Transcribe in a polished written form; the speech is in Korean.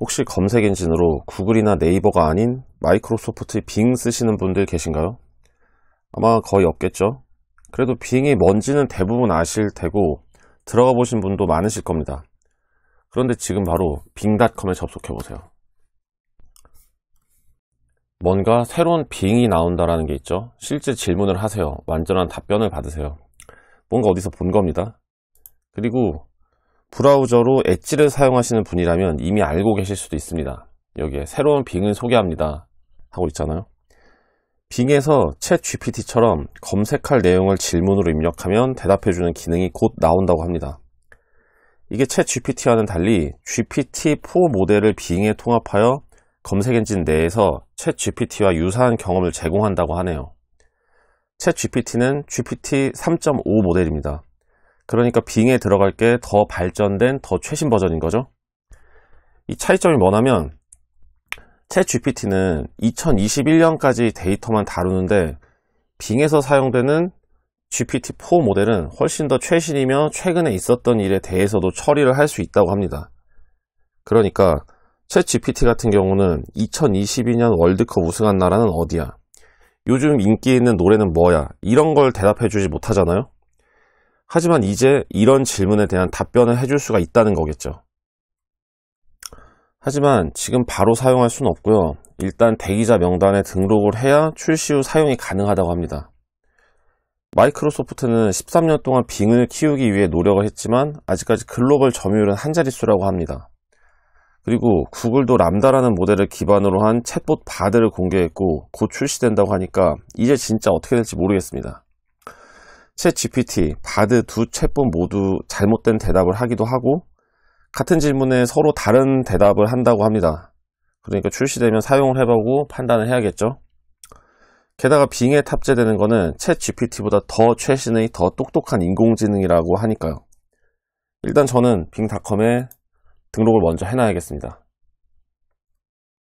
혹시 검색 엔진으로 구글이나 네이버가 아닌 마이크로소프트 빙 쓰시는 분들 계신가요? 아마 거의 없겠죠? 그래도 빙이 뭔지는 대부분 아실 테고 들어가 보신 분도 많으실 겁니다. 그런데 지금 바로 빙닷컴에 접속해 보세요. 뭔가 새로운 빙이 나온다라는 게 있죠. 실제 질문을 하세요. 완전한 답변을 받으세요. 뭔가 어디서 본 겁니다. 그리고 브라우저로 엣지를 사용하시는 분이라면 이미 알고 계실 수도 있습니다. 여기에 새로운 빙을 소개합니다 하고 있잖아요. 빙에서 챗GPT처럼 검색할 내용을 질문으로 입력하면 대답해주는 기능이 곧 나온다고 합니다. 이게 챗GPT와는 달리 GPT-4 모델을 빙에 통합하여 검색 엔진 내에서 챗GPT와 유사한 경험을 제공한다고 하네요. 챗GPT는 GPT-3.5 모델입니다. 그러니까 빙에 들어갈 게 더 발전된 더 최신 버전인 거죠. 이 차이점이 뭐냐면 챗GPT는 2021년까지 데이터만 다루는데 빙에서 사용되는 GPT-4 모델은 훨씬 더 최신이며 최근에 있었던 일에 대해서도 처리를 할 수 있다고 합니다. 그러니까 챗GPT 같은 경우는 2022년 월드컵 우승한 나라는 어디야? 요즘 인기 있는 노래는 뭐야? 이런 걸 대답해 주지 못하잖아요. 하지만 이제 이런 질문에 대한 답변을 해줄 수가 있다는 거겠죠. 하지만 지금 바로 사용할 수는 없고요. 일단 대기자 명단에 등록을 해야 출시 후 사용이 가능하다고 합니다. 마이크로소프트는 13년 동안 빙을 키우기 위해 노력을 했지만 아직까지 글로벌 점유율은 한 자릿수라고 합니다. 그리고 구글도 람다라는 모델을 기반으로 한 챗봇 바드를 공개했고 곧 출시된다고 하니까 이제 진짜 어떻게 될지 모르겠습니다. 챗GPT, 바드 두 챗봇 모두 잘못된 대답을 하기도 하고 같은 질문에 서로 다른 대답을 한다고 합니다. 그러니까 출시되면 사용을 해보고 판단을 해야겠죠. 게다가 빙에 탑재되는 거는 챗GPT보다 더 최신의 더 똑똑한 인공지능이라고 하니까요. 일단 저는 빙닷컴에 등록을 먼저 해놔야겠습니다.